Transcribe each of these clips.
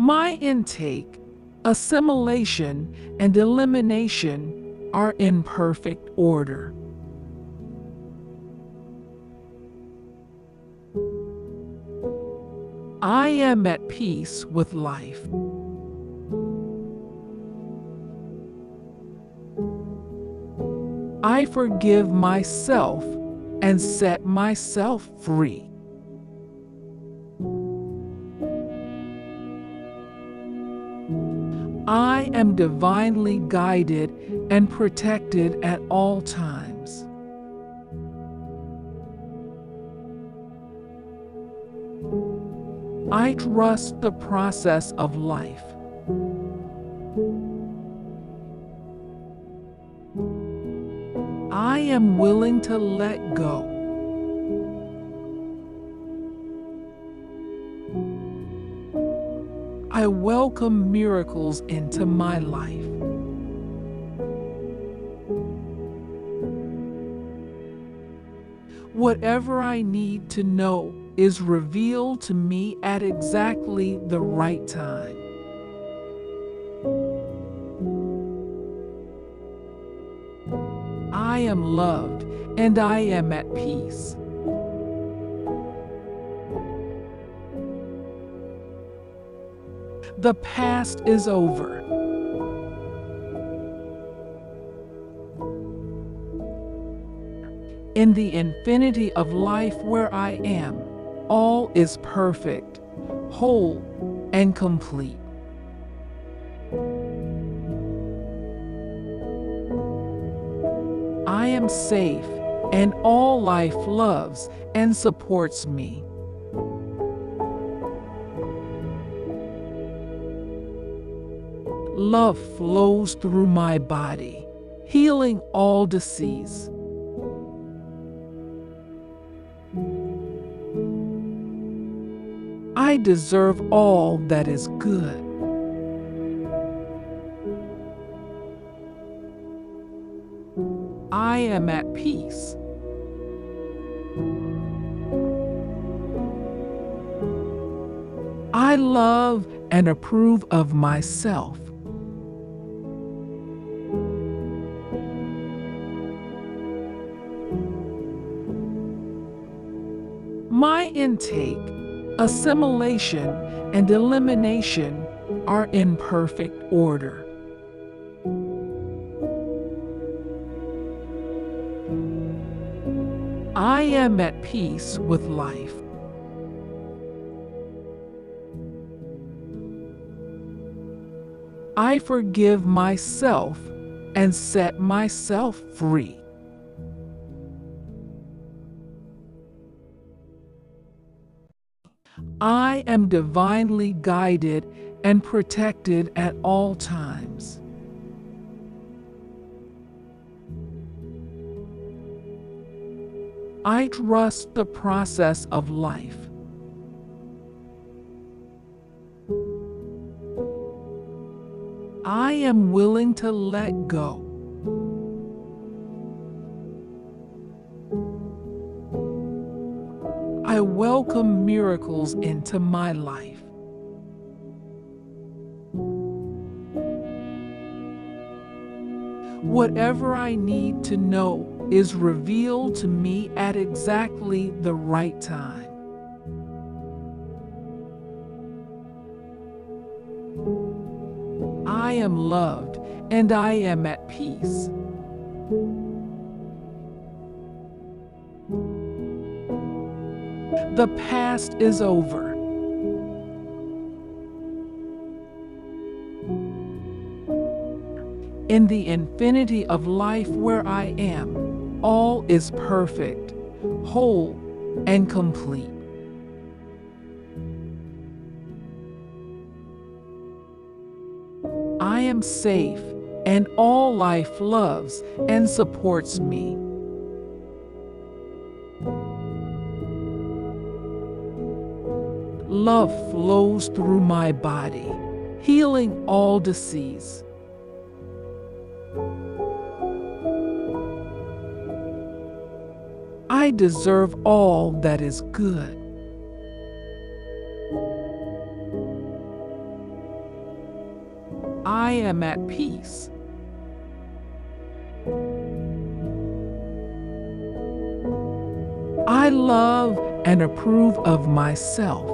My intake, assimilation, and elimination are in perfect order. I am at peace with life. I forgive myself and set myself free. I am divinely guided and protected at all times. I trust the process of life. I am willing to let go. I welcome miracles into my life. Whatever I need to know is revealed to me at exactly the right time. I am loved and I am at peace. The past is over. In the infinity of life where I am, all is perfect, whole, and complete. I am safe, and all life loves and supports me. Love flows through my body, healing all disease. I deserve all that is good. I am at peace. I love and approve of myself. My intake, assimilation, and elimination are in perfect order. I am at peace with life. I forgive myself and set myself free. I am divinely guided and protected at all times. I trust the process of life. I am willing to let go. I welcome miracles into my life. Whatever I need to know is revealed to me at exactly the right time. I am loved and I am at peace. The past is over. In the infinity of life where I am, all is perfect, whole, and complete. I am safe, and all life loves and supports me. Love flows through my body, healing all disease. I deserve all that is good. I am at peace. I love and approve of myself.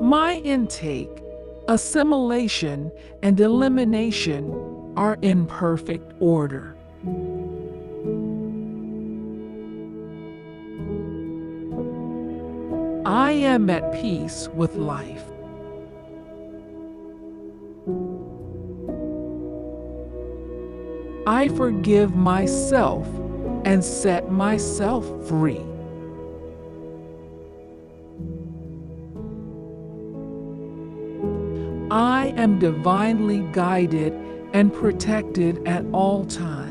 My intake, assimilation, and elimination are in perfect order. I am at peace with life. I forgive myself and set myself free. I am divinely guided and protected at all times.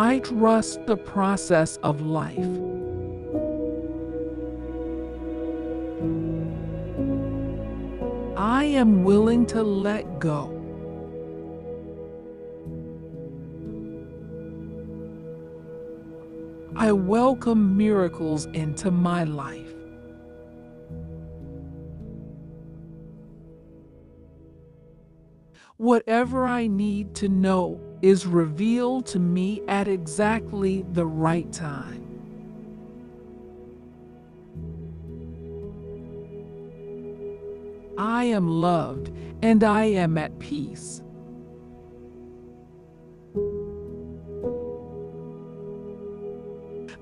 I trust the process of life. I am willing to let go. I welcome miracles into my life. Whatever I need to know is revealed to me at exactly the right time. I am loved and I am at peace.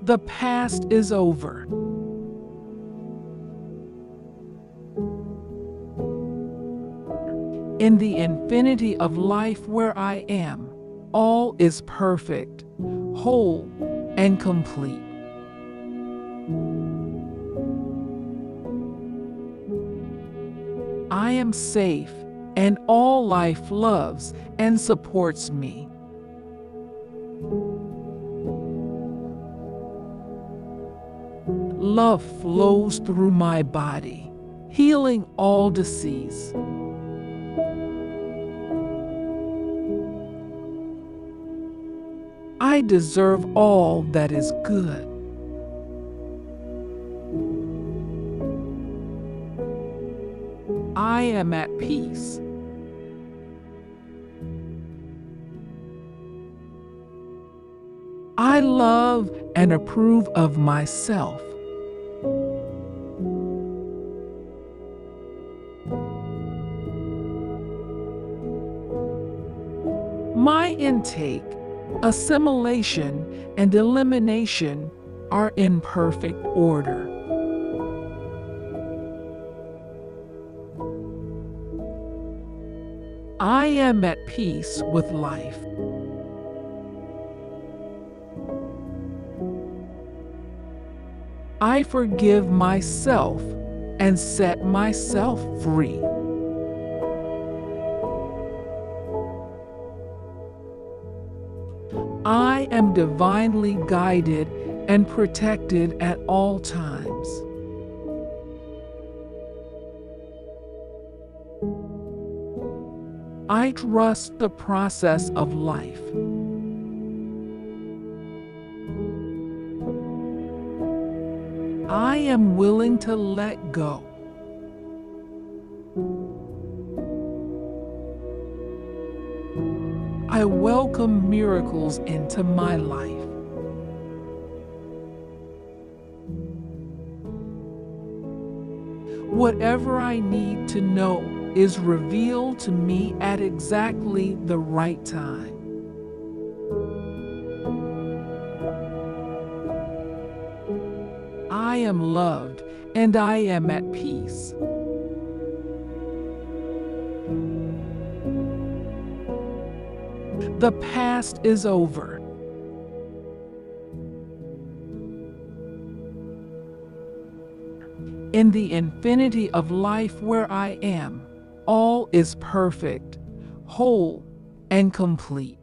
The past is over. In the infinity of life where I am, all is perfect, whole, and complete. I am safe, and all life loves and supports me. Love flows through my body, healing all disease. I deserve all that is good. I am at peace. I love and approve of myself. My intake, assimilation, and elimination are in perfect order. I am at peace with life. I forgive myself and set myself free. I am divinely guided and protected at all times. I trust the process of life. I am willing to let go. I welcome miracles into my life. Whatever I need to know is revealed to me at exactly the right time. I am loved and I am at peace. The past is over. In the infinity of life where I am, all is perfect, whole, and complete.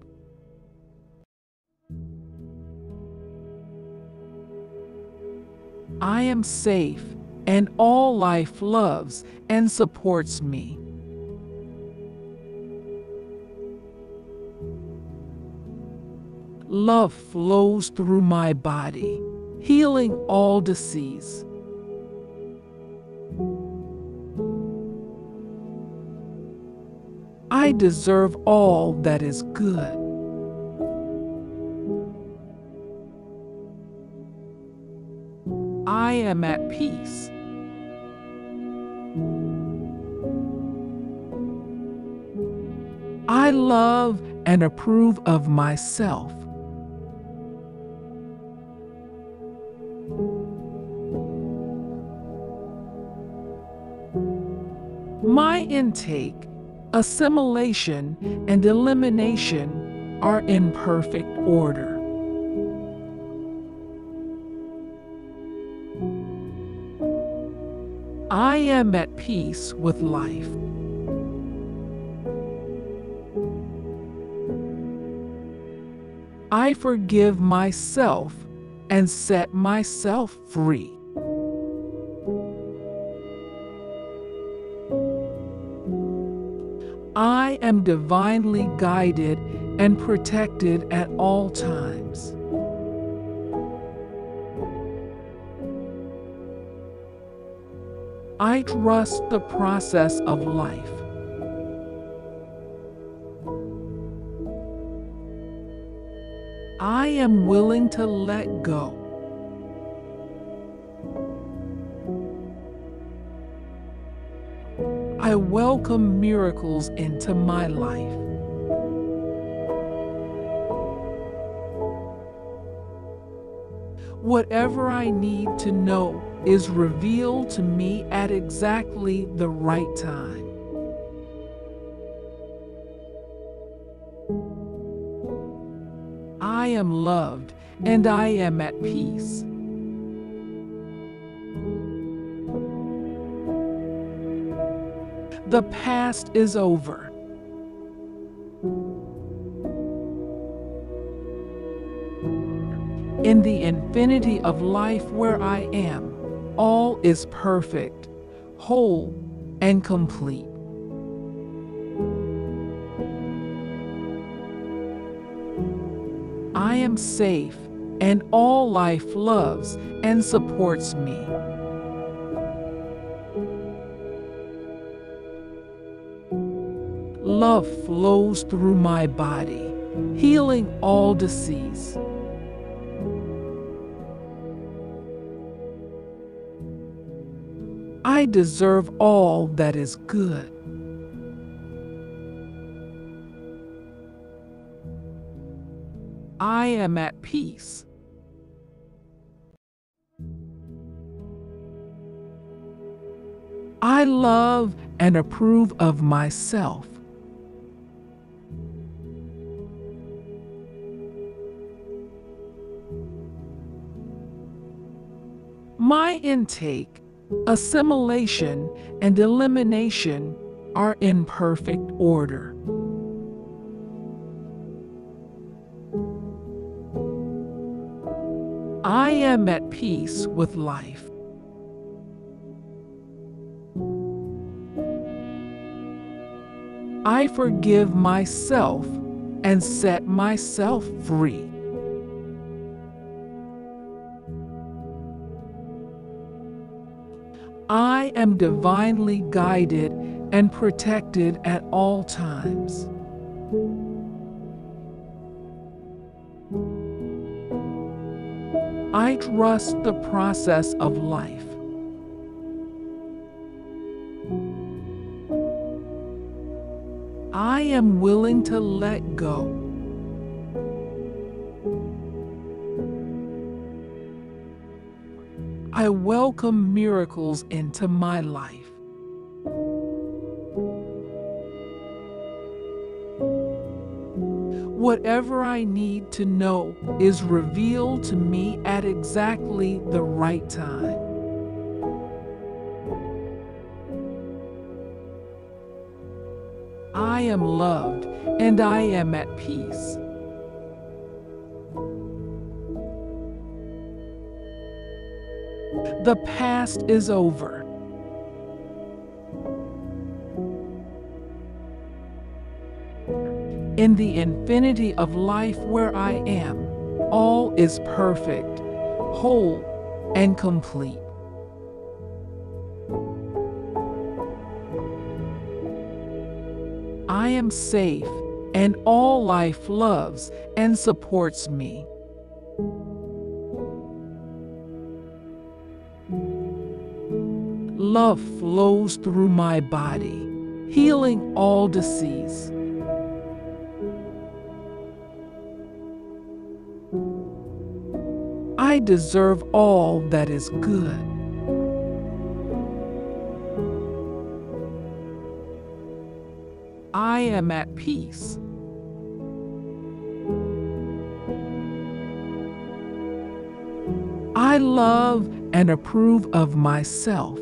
I am safe, and all life loves and supports me. Love flows through my body, healing all disease. I deserve all that is good. I am at peace. I love and approve of myself. My intake, assimilation, and elimination are in perfect order. I am at peace with life. I forgive myself and set myself free. I am divinely guided and protected at all times. I trust the process of life. I am willing to let go. I welcome miracles into my life. Whatever I need to know is revealed to me at exactly the right time. I am loved and I am at peace. The past is over. In the infinity of life where I am, all is perfect, whole, and complete. I am safe, and all life loves and supports me. Love flows through my body, healing all disease. I deserve all that is good. I am at peace. I love and approve of myself. My intake, assimilation, and elimination are in perfect order. I am at peace with life. I forgive myself and set myself free. I am divinely guided and protected at all times. I trust the process of life. I am willing to let go. I welcome miracles into my life. Whatever I need to know is revealed to me at exactly the right time. I am loved and I am at peace. The past is over. In the infinity of life where I am, all is perfect, whole, and complete. I am safe, and all life loves and supports me. Love flows through my body, healing all disease. I deserve all that is good. I am at peace. I love and approve of myself.